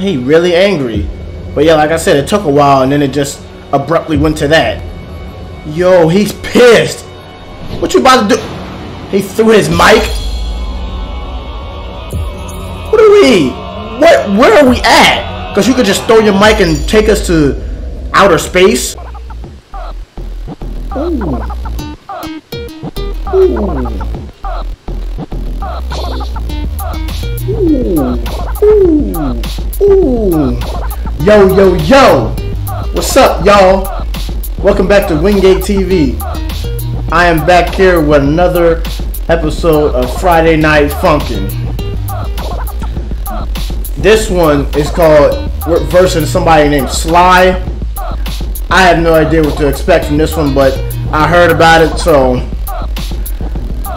He really angry. But yeah, like I said, it took a while and then it just abruptly went to that. Yo, he's pissed. What you about to do? He threw his mic. What are we? What? Where are we at? Because you could just throw your mic and take us to outer space. Ooh. Yo, yo, yo! What's up, y'all? Welcome back to Wingate TV. I am back here with another episode of Friday Night Funkin'. This one is called we're versing somebody named Sly. I have no idea what to expect from this one, but I heard about it, so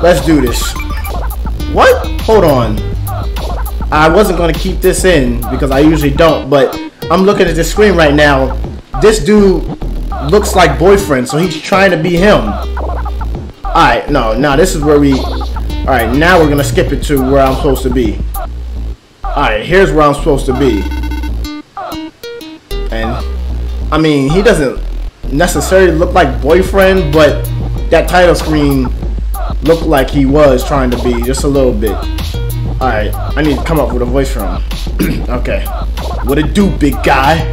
let's do this. What? Hold on. I wasn't going to keep this in because I usually don't, but I'm looking at this screen right now. This dude looks like Boyfriend, so he's trying to be him. Alright, no, this is where we... Alright, now we're going to skip it to where I'm supposed to be. Alright, here's where I'm supposed to be. And, I mean, he doesn't necessarily look like Boyfriend, but that title screen looked like he was trying to be, just a little bit. Alright, I need to come up with a voice for him. Okay. What it do, big guy?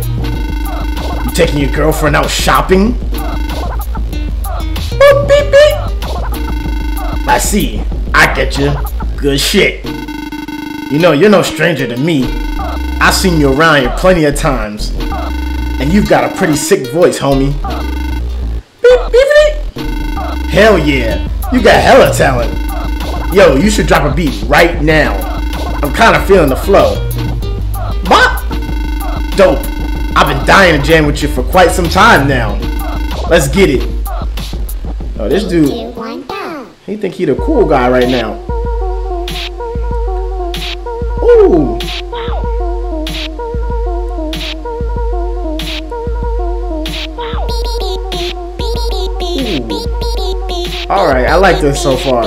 You taking your girlfriend out shopping? Boop, beep, beep. I see. I get you. Good shit. You know, you're no stranger to me. I've seen you around here plenty of times. And you've got a pretty sick voice, homie. Beep, beep, beep. Hell yeah. You got hella talent. Yo, you should drop a beat right now. I'm kind of feeling the flow. What? Dope. I've been dying to jam with you for quite some time now. Let's get it. Oh, this dude. He think he the cool guy right now. Ooh. All right, I like this so far.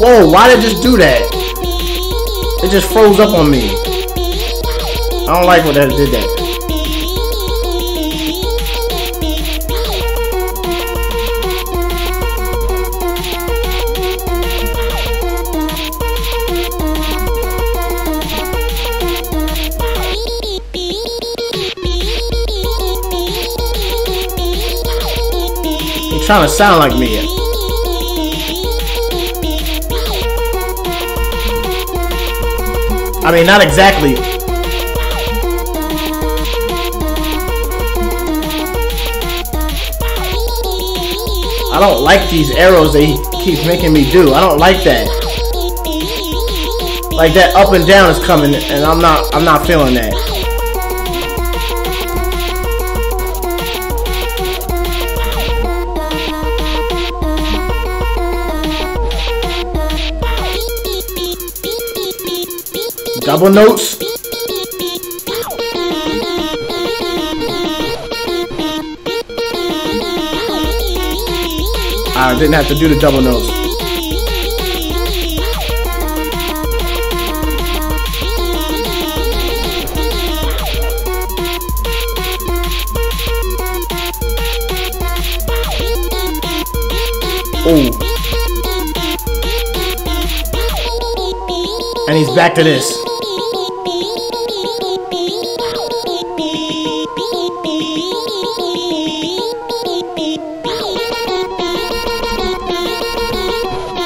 Whoa, why did it just do that? It just froze up on me. I don't like what that did that. You're trying to sound like me. I mean, not exactly. I don't like these arrows that he keeps making me do. I don't like that. Like that up and down is coming, and I'm not feeling that. Double notes. I didn't have to do the double notes. Oh. And he's back to this.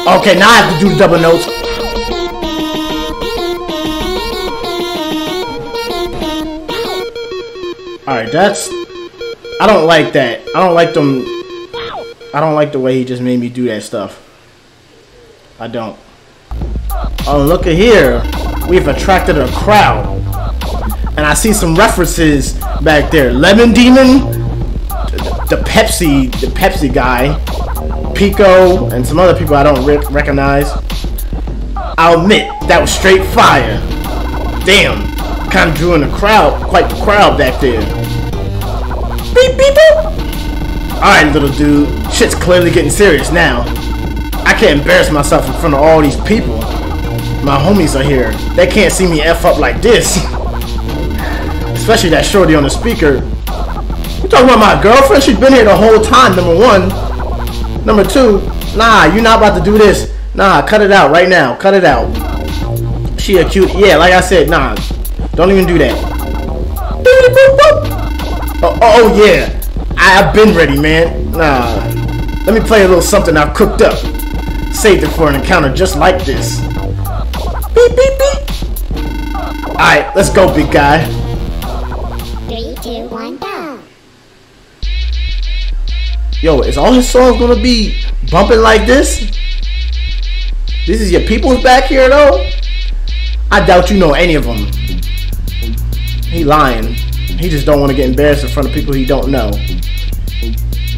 Okay, now I have to do double notes. Alright, that's... I don't like that. I don't like them... I don't like the way he just made me do that stuff. I don't. Oh, look at here. We've attracted a crowd. And I see some references back there. Lemon Demon? The Pepsi guy. Pico and some other people I don't recognize. I'll admit that was straight fire. Damn, kind of drew in the crowd, quite the crowd back there. Beep, beep, boop. Alright, little dude. Shit's clearly getting serious now. I can't embarrass myself in front of all these people. My homies are here. They can't see me F up like this. Especially that shorty on the speaker. You talking about my girlfriend? She's been here the whole time, number one. Number two, nah, you're not about to do this. Nah, cut it out right now. Cut it out. She a cute. Yeah, like I said, nah. Don't even do that. Oh, oh yeah. I've been ready, man. Nah. Let me play a little something I've cooked up. Saved it for an encounter just like this. Beep, beep, beep. Alright, let's go, big guy. 3, 2, 1, go. Yo, is all his songs gonna be bumping like this? This is your people's back here, though? I doubt you know any of them. He lying. He just don't want to get embarrassed in front of people he don't know.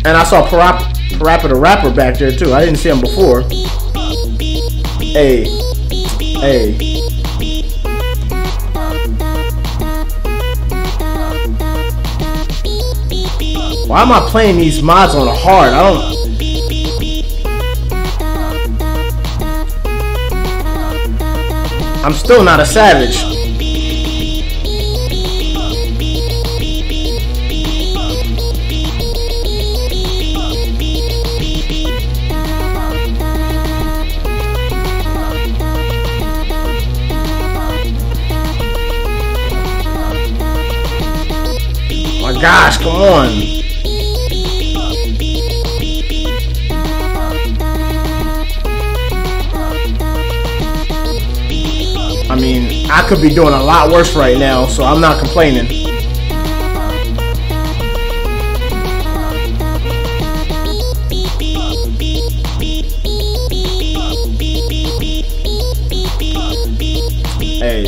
And I saw Parappa the Rapper back there, too. I didn't see him before. Hey. Hey. Why am I playing these mods on hard? I don't... I'm still not a savage. My gosh, come on. I mean, I could be doing a lot worse right now, so I'm not complaining. Hey,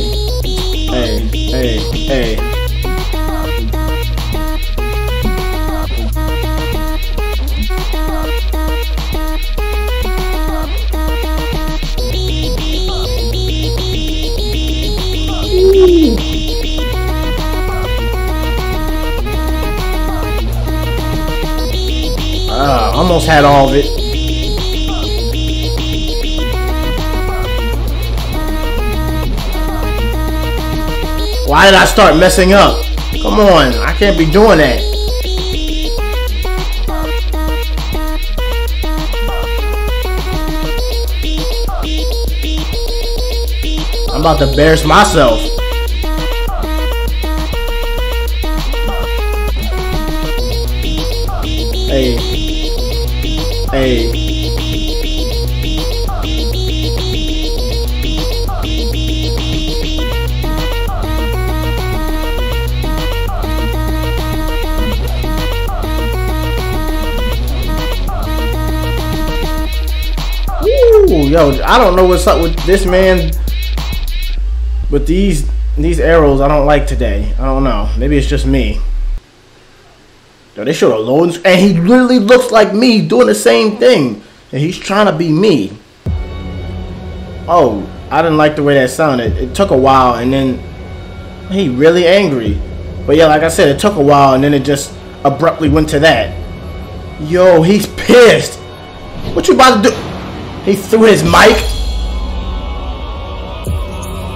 hey, hey, hey. Almost had all of it. Why did I start messing up? Come on, I can't be doing that. I'm about to embarrass myself. Hey. Hey. Ooh, yo, I don't know what's up with this man. But these arrows I don't like today. I don't know. Maybe it's just me. Yo, they showed a load, and he literally looks like me doing the same thing, and he's trying to be me. Oh, I didn't like the way that sounded. It took a while, and then he really angry. But yeah, like I said, it took a while, and then it just abruptly went to that. Yo, he's pissed. What you about to do? He threw his mic.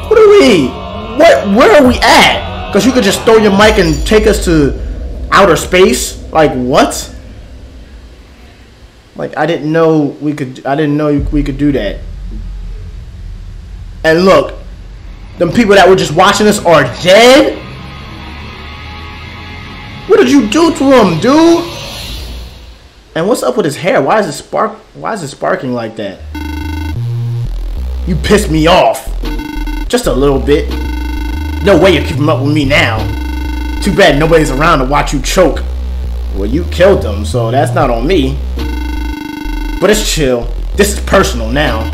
What are we? What? Where are we at? Cause you could just throw your mic and take us to outer space? Like what? Like I didn't know we could do that. And look, them people that were just watching us are dead. What did you do to him, dude? And what's up with his hair? Why is it sparking like that? You pissed me off. Just a little bit. No way you're keeping up with me now. Too bad nobody's around to watch you choke. Well, you killed them, so that's not on me. But it's chill. This is personal now.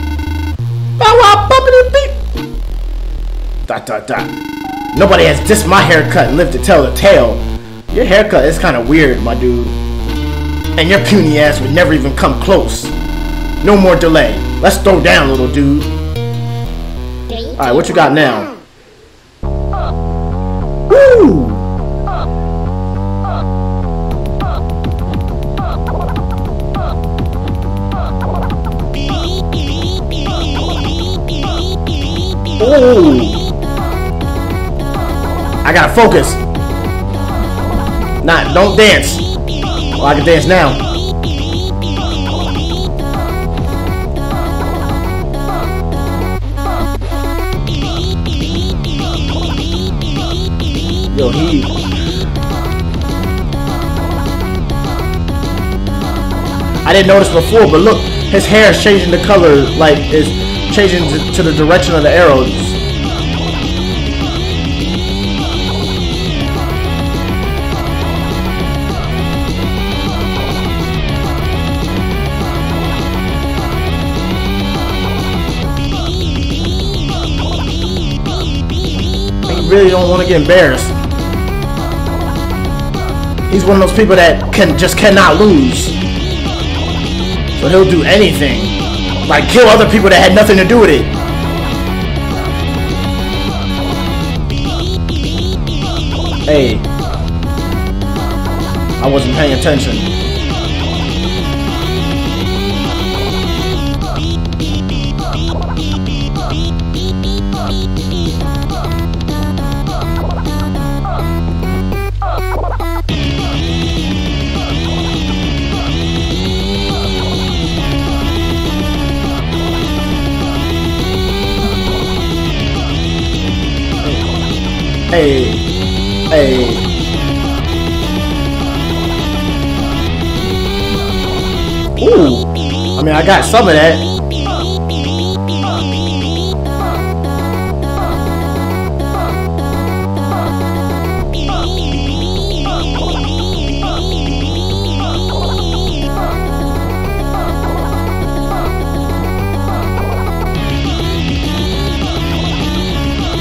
Bow wow bumpity beep. Dot dot dot. Nobody has dissed my haircut and lived to tell the tale. Your haircut is kind of weird, my dude. And your puny ass would never even come close. No more delay. Let's throw down, little dude. Alright, what you got now? Woo! Oh! I gotta focus. Nah, don't dance. Well, I can dance now. Yo, he. I didn't notice before, but look, his hair is changing the color, like it's changing to the direction of the arrows. I really don't want to get embarrassed. He's one of those people that just cannot lose. So he'll do anything. Like kill other people that had nothing to do with it. Hey. I wasn't paying attention. Hey, hey. Ooh, I mean, I got some of that.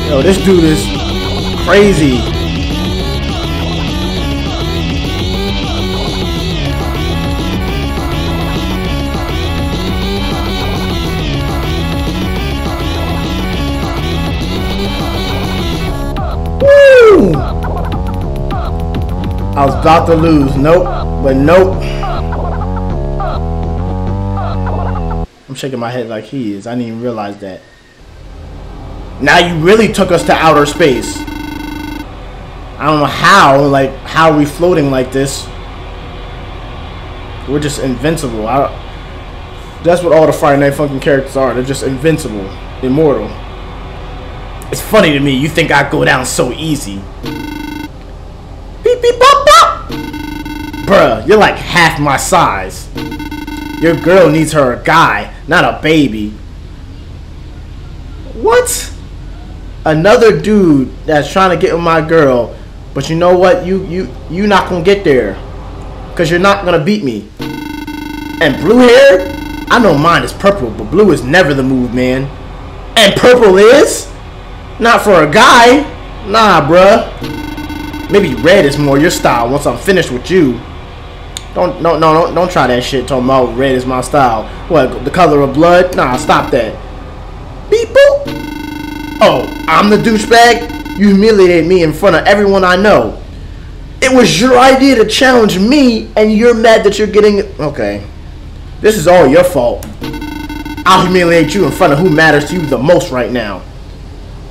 Yo, this dude is crazy. Woo! I was about to lose. Nope, but nope. I'm shaking my head like he is. I didn't even realize that. Now you really took us to outer space. I don't know how, like, how are we floating like this? We're just invincible. That's what all the Friday Night Funkin' characters are. They're just invincible, immortal. It's funny to me, you think I go down so easy. Beep, beep, bop, bop! Bruh, you're like half my size. Your girl needs her a guy, not a baby. What? Another dude that's trying to get with my girl, but you know what? You not gonna get there, cause you're not gonna beat me. And blue hair? I know mine is purple, but blue is never the move, man. And purple is? Not for a guy. Nah, bruh. Maybe red is more your style. Once I'm finished with you, don't try that shit. Talking about red is my style. What? The color of blood? Nah, stop that. Beep boop. Oh, I'm the douchebag? You humiliated me in front of everyone I know. It was your idea to challenge me, and you're mad that you're getting... Okay. This is all your fault. I'll humiliate you in front of who matters to you the most right now.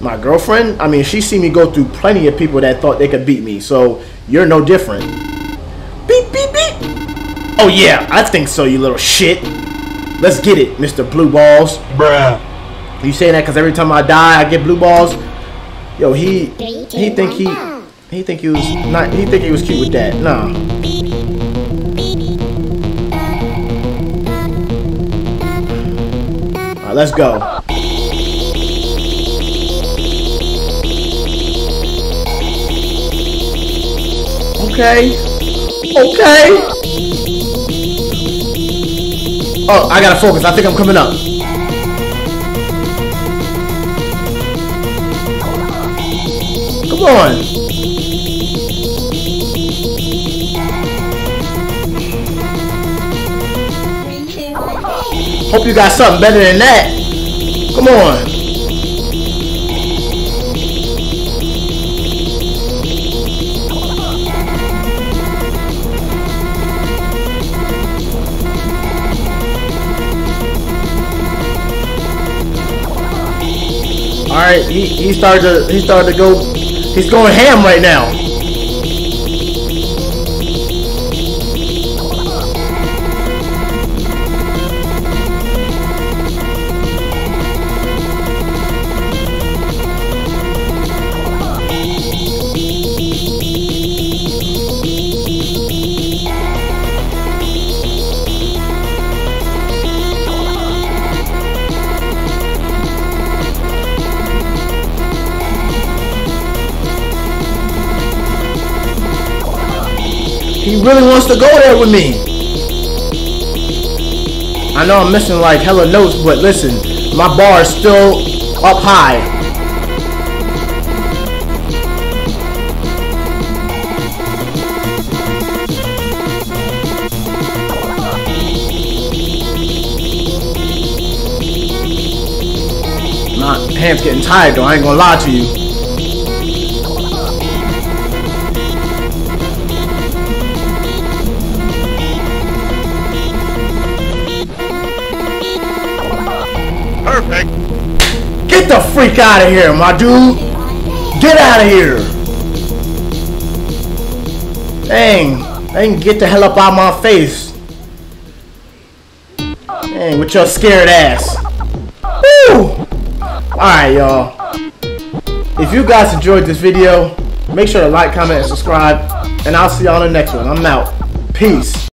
My girlfriend? I mean, she's seen me go through plenty of people that thought they could beat me, so you're no different. Beep, beep, beep. Oh, yeah, I think so, you little shit. Let's get it, Mr. Blue Balls. Bruh. You saying that because every time I die, I get blue balls? Yo, he think he was cute with that. Nah. All right, let's go. Okay. Okay. Oh, I gotta focus. I think I'm coming up. Come on. Hope you got something better than that. Come on. right? He started to go. He's going ham right now. He really wants to go there with me. I know I'm missing like hella notes, but listen, my bar is still up high. My pants getting tired though, I ain't gonna lie to you. Get the freak out of here, my dude. Get out of here. Dang. Dang, get the hell up out of my face. Dang, with your scared ass. Woo! Alright, y'all. If you guys enjoyed this video, make sure to like, comment, and subscribe. And I'll see y'all in the next one. I'm out. Peace.